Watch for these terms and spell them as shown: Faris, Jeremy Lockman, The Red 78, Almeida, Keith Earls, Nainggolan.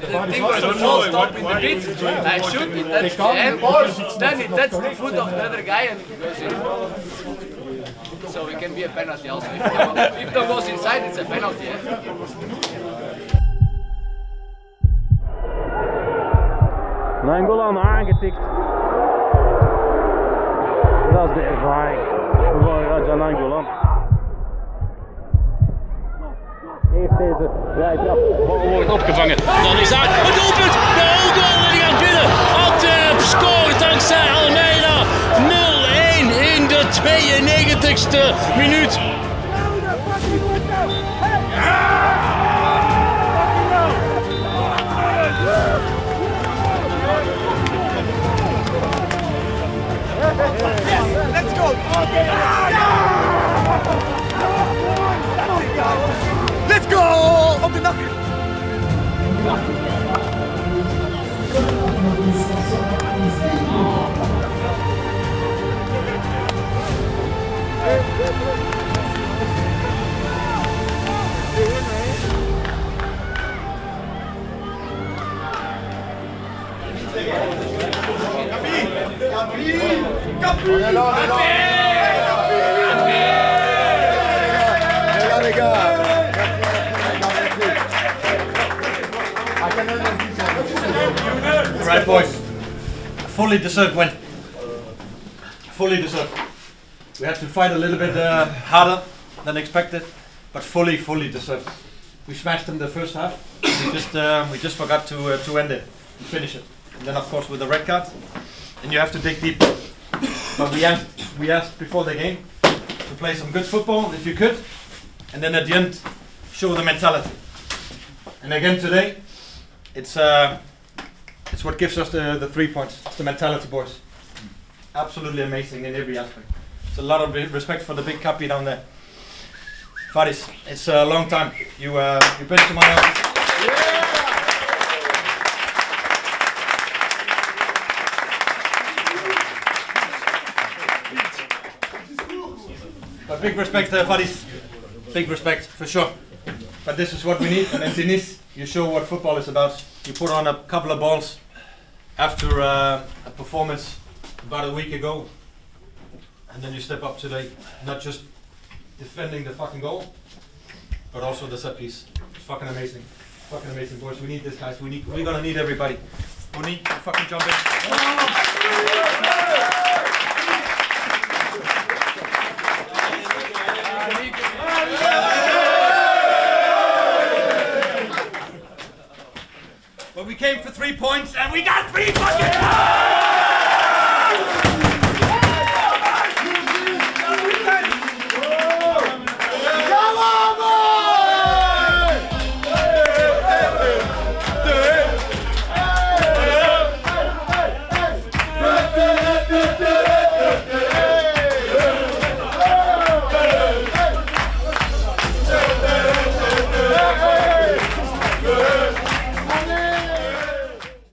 the thing was, it should be touched, then it touched the foot of the other guy and it goes in. So it can be a penalty also. If the goes inside, it's a penalty. Nainggolan aangetikt. Dat is de ervaring van Raja Nainggolan. Heeft deze vrijtrap wordt opgevangen. Dan is uit het doelpunt. De goal die gaat binnen. Antwerpen scoort dankzij Almeida. 0-1 in de 92e minuut. Let's go! Op de nakker! Capri! Right, boys. Fully deserved win. Fully deserved. We had to fight a little bit harder than expected, but fully deserved. We smashed them the first half. We just forgot to end it, and finish it. And then of course with the red card, and you have to dig deep. But we asked before the game to play some good football if you could, and then at the end show the mentality. And again today, it's what gives us the 3 points. It's the mentality, boys. Absolutely amazing in every aspect. It's a lot of respect for the big Capi down there. Faris, it's a long time. You've been to my office. But big respect, Faris. Big respect, for sure. But this is what we need. And Denise, you show what football is about. You put on a couple of balls after a performance about a week ago. And then you step up today, not just defending the fucking goal, but also the set piece. It's fucking amazing. Fucking amazing, boys. We need this, guys. We're gonna need everybody. We need to fucking jump in. But we came for 3 points and we got 3 fucking points!